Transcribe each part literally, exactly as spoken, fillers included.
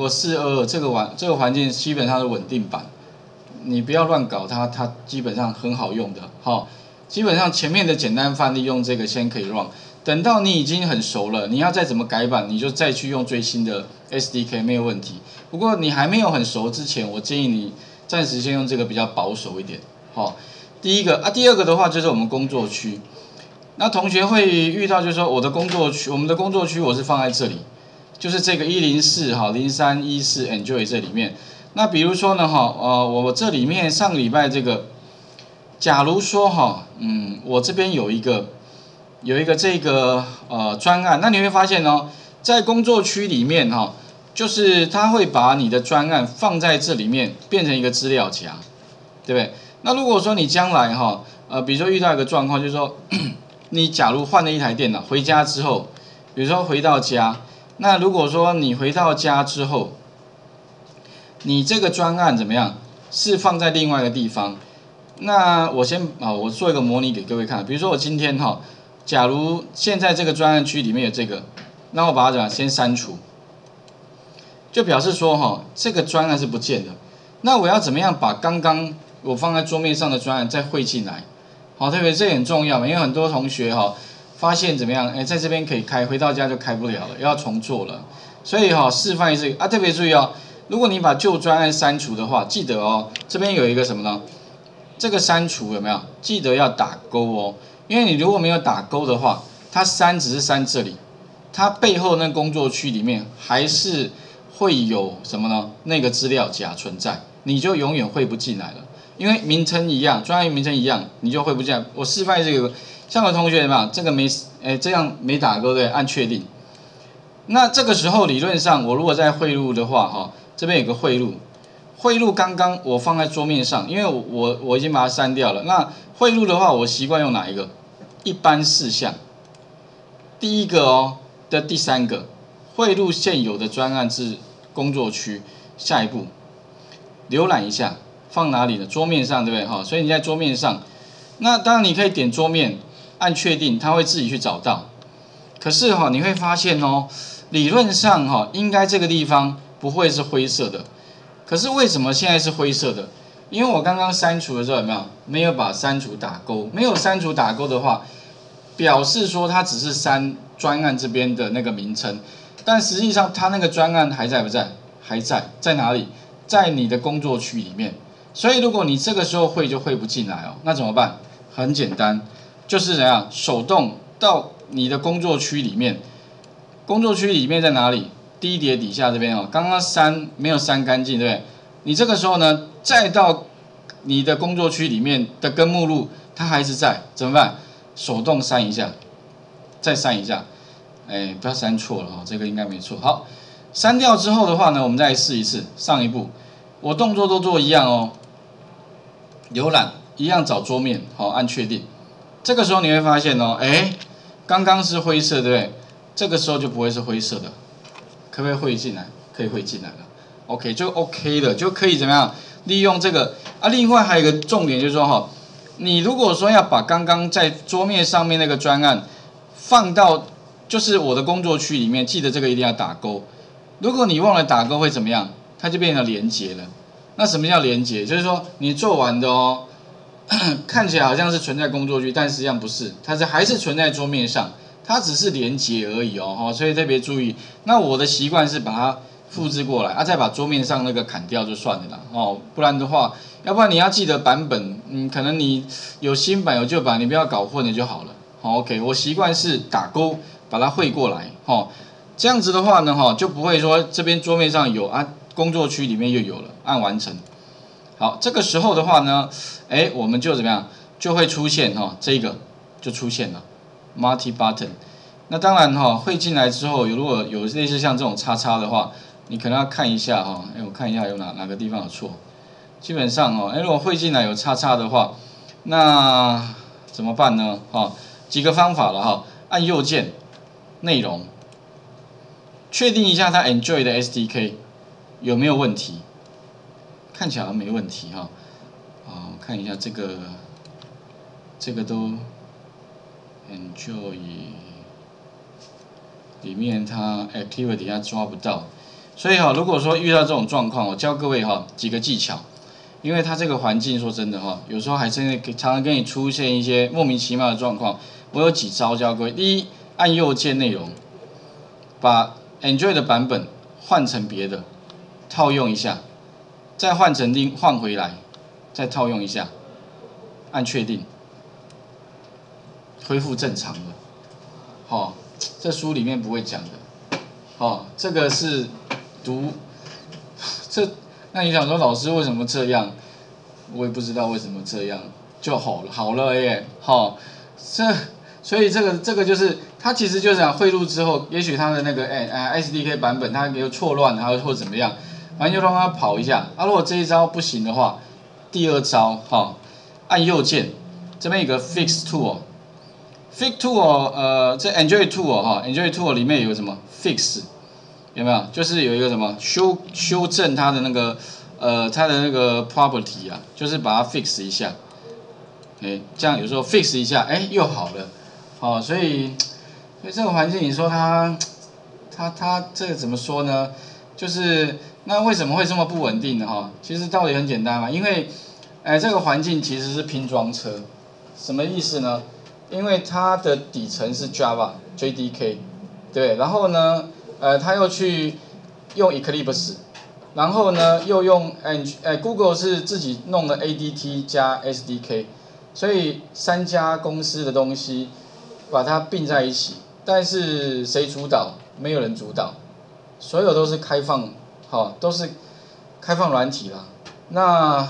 如果四二二这个环这个环境基本上是稳定版，你不要乱搞它，它基本上很好用的。好，基本上前面的简单范例用这个先可以 run， 等到你已经很熟了，你要再怎么改版，你就再去用最新的 S D K 没有问题。不过你还没有很熟之前，我建议你暂时先用这个比较保守一点。好，第一个啊，第二个的话就是我们工作区。 那同学会遇到，就是说我的工作区，我们的工作区我是放在这里，就是这个一零四哈零三一四 Enjoy 这里面。那比如说呢哈，呃，我这里面上个礼拜这个，假如说哈，嗯，我这边有一个有一个这个呃专案，那你会发现哦，在工作区里面哈，就是它会把你的专案放在这里面，变成一个资料夹，对不对？那如果说你将来哈，呃，比如说遇到一个状况，就是说。你假如换了一台电脑，回家之后，比如说回到家，那如果说你回到家之后，你这个专案怎么样？是放在另外一个地方。那我先啊，我做一个模拟给各位看。比如说我今天哈，假如现在这个专案区里面有这个，那我把它怎么样先删除，就表示说哈，这个专案是不见的。那我要怎么样把刚刚我放在桌面上的专案再汇进来？ 好，特别这很重要嘛，因为很多同学哈、哦、发现怎么样？哎，在这边可以开，回到家就开不了了，要重做了。所以哈、哦，示范一次啊，特别注意哦，如果你把旧专案删除的话，记得哦，这边有一个什么呢？这个删除有没有？记得要打勾哦，因为你如果没有打勾的话，它删只是删这里，它背后那工作区里面还是会有什么呢？那个资料夹存在，你就永远汇不进来了。 因为名称一样，专业名称一样，你就会不见。我示范这个，像我同学嘛，这个没，哎，这样没打勾对，按确定。那这个时候理论上，我如果在汇入的话，哈，这边有个汇入，汇入刚刚我放在桌面上，因为我我我已经把它删掉了。那汇入的话，我习惯用哪一个？一般事项，第一个哦的第三个，汇入现有的专案至工作区，下一步，浏览一下。 放哪里呢？桌面上，对不对？哈，所以你在桌面上，那当然你可以点桌面，按确定，它会自己去找到。可是哈、哦，你会发现哦，理论上哈、哦，应该这个地方不会是灰色的。可是为什么现在是灰色的？因为我刚刚删除的时候有没有没有把删除打勾？没有删除打勾的话，表示说它只是删专案这边的那个名称，但实际上它那个专案还在不在？还在，在哪里？在你的工作区里面。 所以，如果你这个时候汇就汇不进来哦，那怎么办？很简单，就是怎样手动到你的工作区里面。工作区里面在哪里？第一叠底下这边哦，刚刚删没有删干净，对不对？你这个时候呢，再到你的工作区里面的根目录，它还是在，怎么办？手动删一下，再删一下，哎，不要删错了哦，这个应该没错。好，删掉之后的话呢，我们再试一次，上一步，我动作都做一样哦。 浏览一样找桌面，好、哦、按确定。这个时候你会发现哦，哎，刚刚是灰色，对不对？这个时候就不会是灰色的，可不可以汇进来？可以汇进来了 ，OK 就 OK 了，就可以怎么样利用这个啊？另外还有一个重点就是说哈、哦，你如果说要把刚刚在桌面上面那个专案放到就是我的工作区里面，记得这个一定要打勾。如果你忘了打勾会怎么样？它就变成连结了。 那什么叫连结？就是说你做完的哦，看起来好像是存在工作区，但实际上不是，它是还是存在桌面上，它只是连结而已哦，哦所以特别注意。那我的习惯是把它复制过来，啊，再把桌面上那个砍掉就算了啦，哦，不然的话，要不然你要记得版本，嗯，可能你有新版有旧版，你不要搞混了就好了。好、哦、，OK， 我习惯是打勾把它汇过来，哦，这样子的话呢，哈、哦，就不会说这边桌面上有啊。 工作区里面又有了，按完成。好，这个时候的话呢，哎，我们就怎么样，就会出现哈、哦，这个就出现了 multi button。那当然哈、哦，汇进来之后，如果有类似像这种叉叉的话，你可能要看一下哈、哦，哎，我看一下有哪哪个地方有错。基本上哦，哎，如果汇进来有叉叉的话，那怎么办呢？哈、哦，几个方法了哈、哦，按右键，内容，确定一下它 Android 的 S D K。 有没有问题？看起来好像没问题哈、哦。哦，我看一下这个，这个都 ，enjoy 里面它 activity 它抓不到，所以哈、哦，如果说遇到这种状况，我教各位哈、哦、几个技巧，因为它这个环境说真的哈、哦，有时候还真的常常跟你出现一些莫名其妙的状况。我有几招教各位：第一，按右键内容，把 Android 的版本换成别的，套用一下，再换成另换回来，再套用一下，按确定，恢复正常了。好、哦，这书里面不会讲的。哦，这个是。 读这，那你想说老师为什么这样？我也不知道为什么这样就好了，好了耶，好、哦，这所以这个这个就是它其实就是想汇入之后，也许它的那个哎哎 S D K 版本它有错乱，它或怎么样，反正就让它跑一下。啊，如果这一招不行的话，第二招哈、哦，按右键，这边有个 Fix Tool，Fix Tool 呃，这 Android Tool 哈、哦、，Android Tool 里面有什么 Fix？ 有没有？就是有一个什么修修正它的那个呃它的那个 property 啊，就是把它 fix 一下，哎，这样有时候 fix 一下，哎，又好了，哦，所以所以这个环境你说它它它这个怎么说呢？就是那为什么会这么不稳定呢？哈、哦，其实道理很简单嘛，因为哎这个环境其实是拼装车，什么意思呢？因为它的底层是 Java J D K， 对，然后呢？ 呃，他又去用 Eclipse， 然后呢，又用哎哎 Google 是自己弄的 A D T 加 S D K， 所以三家公司的东西把它并在一起，但是谁主导？没有人主导，所有都是开放，好、哦，都是开放软体啦。那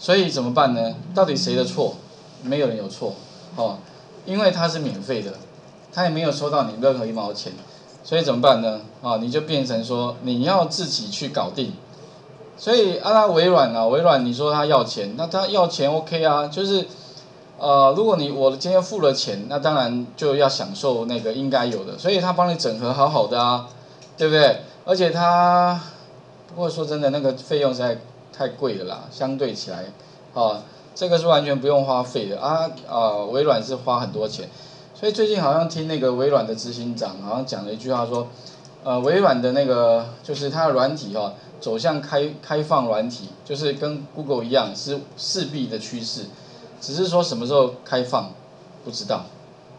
所以怎么办呢？到底谁的错？没有人有错，哦，因为它是免费的，它也没有收到你任何一毛钱。 所以怎么办呢？啊、哦，你就变成说你要自己去搞定。所以啊，那微软啊，微软你说他要钱，那他要钱 OK 啊，就是呃，如果你我今天付了钱，那当然就要享受那个应该有的，所以他帮你整合好好的啊，对不对？而且他不过说真的，那个费用实在太贵了啦，相对起来啊、呃，这个是完全不用花费的啊啊、呃，微软是花很多钱。 所以最近好像听那个微软的执行长好像讲了一句话说，呃，微软的那个就是它的软体哦，走向开开放软体，就是跟 Google 一样是势必的趋势，只是说什么时候开放不知道，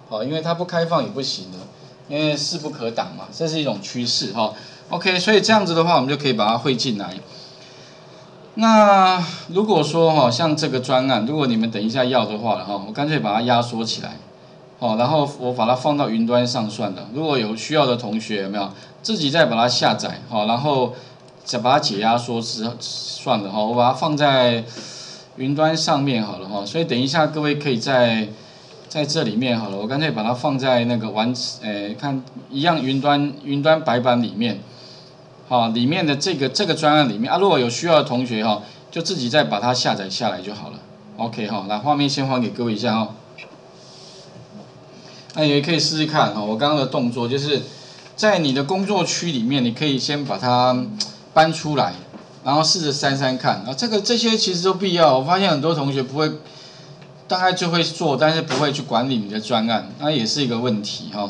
好、哦，因为它不开放也不行的，因为势不可挡嘛，这是一种趋势哈、哦。OK， 所以这样子的话，我们就可以把它汇进来。那如果说哈、哦，像这个专案，如果你们等一下要的话了哈、哦，我干脆把它压缩起来。 哦，然后我把它放到云端上算了。如果有需要的同学有没有自己再把它下载？好、哦，然后再把它解压缩之算了哈、哦。我把它放在云端上面好了哈、哦。所以等一下各位可以在在这里面好了，我干脆把它放在那个完呃看一样云端云端白板里面，好、哦、里面的这个这个专案里面啊，如果有需要的同学哈、哦，就自己再把它下载下来就好了。OK 哈、哦，那画面先还给各位一下哈、哦。 那也可以试试看哈，我刚刚的动作就是在你的工作区里面，你可以先把它搬出来，然后试着删删看啊。这个这些其实都必要，我发现很多同学不会，大概就会做，但是不会去管理你的专案，那也是一个问题哈。